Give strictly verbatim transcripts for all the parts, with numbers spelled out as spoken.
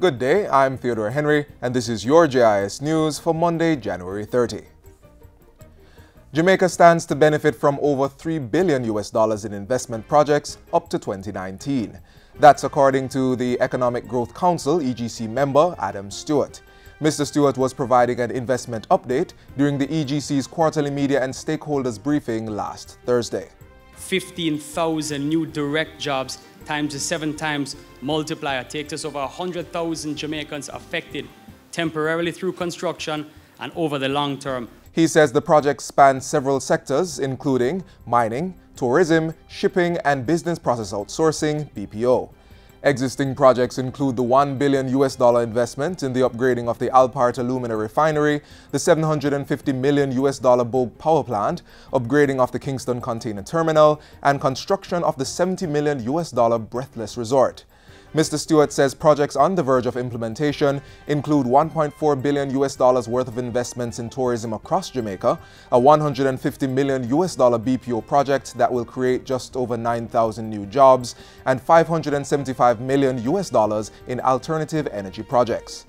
Good day, I'm Theodore Henry, and this is your J I S News for Monday, January thirtieth. Jamaica stands to benefit from over three billion U S dollars in investment projects up to twenty nineteen. That's according to the Economic Growth Council E G C member Adam Stewart. Mister Stewart was providing an investment update during the E G C's quarterly media and stakeholders briefing last Thursday. fifteen thousand new direct jobs times the seven times multiplier takes us over one hundred thousand Jamaicans affected temporarily through construction and over the long term. He says the project spans several sectors, including mining, tourism, shipping, and business process outsourcing, B P O. Existing projects include the one billion U S dollar investment in the upgrading of the Alpart alumina refinery, the seven hundred fifty million U S dollar Bogue power plant, upgrading of the Kingston container terminal, and construction of the seventy million U S dollar Breathless Resort. Mister Stewart says projects on the verge of implementation include one point four billion U S dollars worth of investments in tourism across Jamaica, a one hundred fifty million U S dollar B P O project that will create just over nine thousand new jobs, and five hundred seventy-five million U S dollars in alternative energy projects.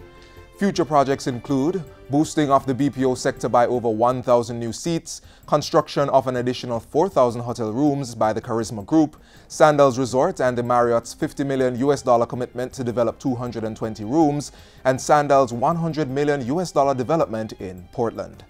Future projects include boosting of the B P O sector by over one thousand new seats, construction of an additional four thousand hotel rooms by the Charisma Group, Sandals Resort and the Marriott's fifty million U S dollar commitment to develop two hundred twenty rooms, and Sandals' one hundred million U S dollar development in Portland.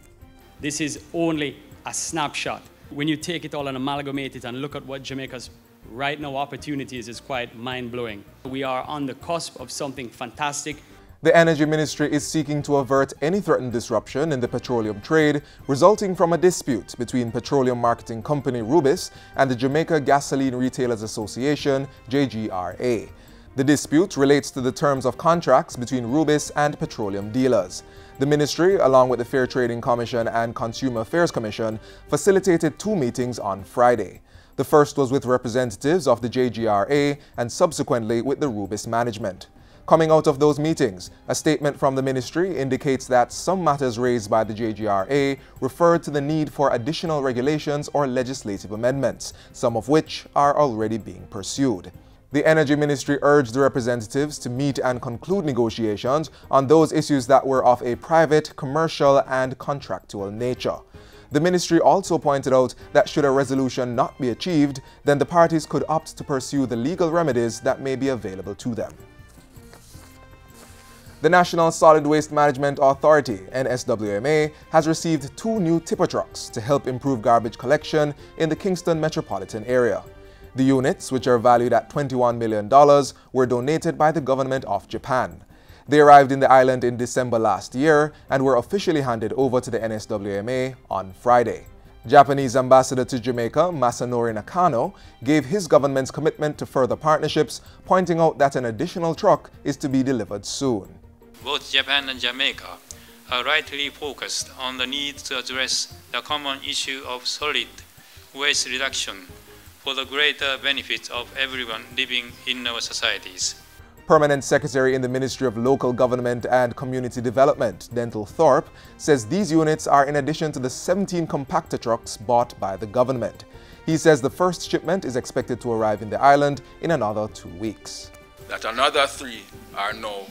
This is only a snapshot. When you take it all and amalgamate it and look at what Jamaica's right now opportunities is quite mind-blowing. We are on the cusp of something fantastic. The Energy Ministry is seeking to avert any threatened disruption in the petroleum trade resulting from a dispute between petroleum marketing company Rubis and the Jamaica Gasoline Retailers Association, J G R A. The dispute relates to the terms of contracts between Rubis and petroleum dealers. The ministry, along with the Fair Trading Commission and Consumer Affairs Commission, facilitated two meetings on Friday. The first was with representatives of the J G R A and subsequently with the Rubis management. Coming out of those meetings, a statement from the ministry indicates that some matters raised by the J G R A referred to the need for additional regulations or legislative amendments, some of which are already being pursued. The Energy Ministry urged the representatives to meet and conclude negotiations on those issues that were of a private, commercial, and contractual nature. The ministry also pointed out that should a resolution not be achieved, then the parties could opt to pursue the legal remedies that may be available to them. The National Solid Waste Management Authority, N S W M A, has received two new tipper trucks to help improve garbage collection in the Kingston metropolitan area. The units, which are valued at twenty-one million dollars, were donated by the government of Japan. They arrived in the island in December last year and were officially handed over to the N S W M A on Friday. Japanese ambassador to Jamaica, Masanori Nakano, gave his government's commitment to further partnerships, pointing out that an additional truck is to be delivered soon. Both Japan and Jamaica are rightly focused on the need to address the common issue of solid waste reduction for the greater benefit of everyone living in our societies. Permanent Secretary in the Ministry of Local Government and Community Development, Daniel Thorpe, says these units are in addition to the seventeen compactor trucks bought by the government. He says the first shipment is expected to arrive in the island in another two weeks. That another three are now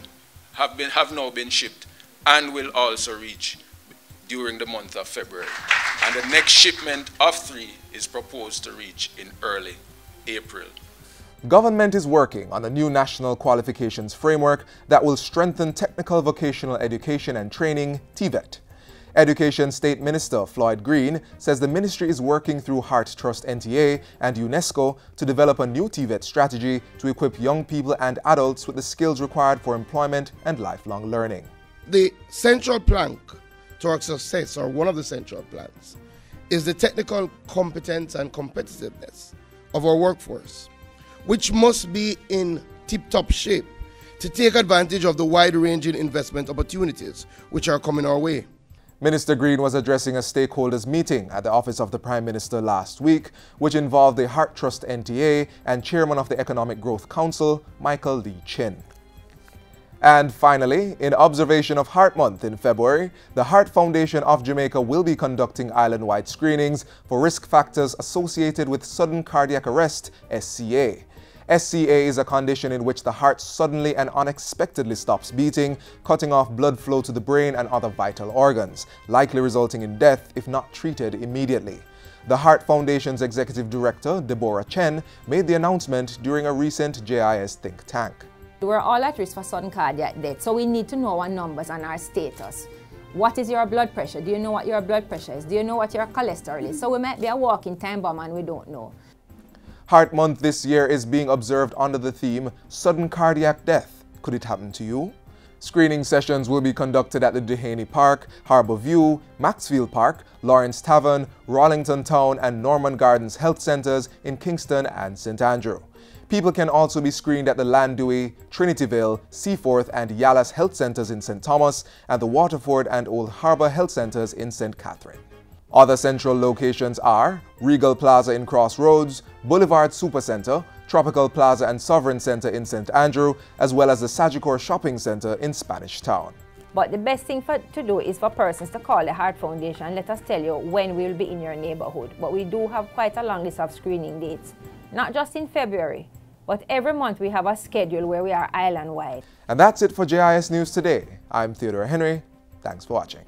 Have, been, have now been shipped and will also reach during the month of February. And the next shipment of three is proposed to reach in early April. Government is working on a new national qualifications framework that will strengthen technical vocational education and training, T V E T. Education State Minister Floyd Green says the ministry is working through Heart Trust N T A and UNESCO to develop a new T V E T strategy to equip young people and adults with the skills required for employment and lifelong learning. The central plank to our success, or one of the central planks, is the technical competence and competitiveness of our workforce, which must be in tip-top shape to take advantage of the wide-ranging investment opportunities which are coming our way. Minister Green was addressing a stakeholders meeting at the office of the Prime Minister last week, which involved the Heart Trust N T A and Chairman of the Economic Growth Council, Michael Lee Chin. And finally, in observation of Heart Month in February, the Heart Foundation of Jamaica will be conducting island-wide screenings for risk factors associated with sudden cardiac arrest, S C A. S C A is a condition in which the heart suddenly and unexpectedly stops beating, cutting off blood flow to the brain and other vital organs, likely resulting in death if not treated immediately. The Heart Foundation's executive director, Deborah Chen, made the announcement during a recent J I S think tank. We're all at risk for sudden cardiac death, so we need to know our numbers and our status. What is your blood pressure? Do you know what your blood pressure is? Do you know what your cholesterol is? So we might be a walking time bomb and we don't know. Heart Month this year is being observed under the theme, Sudden Cardiac Death. Could it happen to you? Screening sessions will be conducted at the Duhaney Park, Harbour View, Maxfield Park, Lawrence Tavern, Rollington Town and Norman Gardens health centres in Kingston and Saint Andrew. People can also be screened at the Landewey, Trinityville, Seaforth and Yalas health centres in Saint Thomas and the Waterford and Old Harbour health centres in Saint Catherine. Other central locations are Regal Plaza in Crossroads, Boulevard Supercentre, Tropical Plaza and Sovereign Centre in Saint Andrew, as well as the Sagicor Shopping Centre in Spanish Town. But the best thing for, to do is for persons to call the Heart Foundation and let us tell you when we will be in your neighbourhood. But we do have quite a long list of screening dates, not just in February, but every month we have a schedule where we are island-wide. And that's it for J I S News Today. I'm Theodore Henry. Thanks for watching.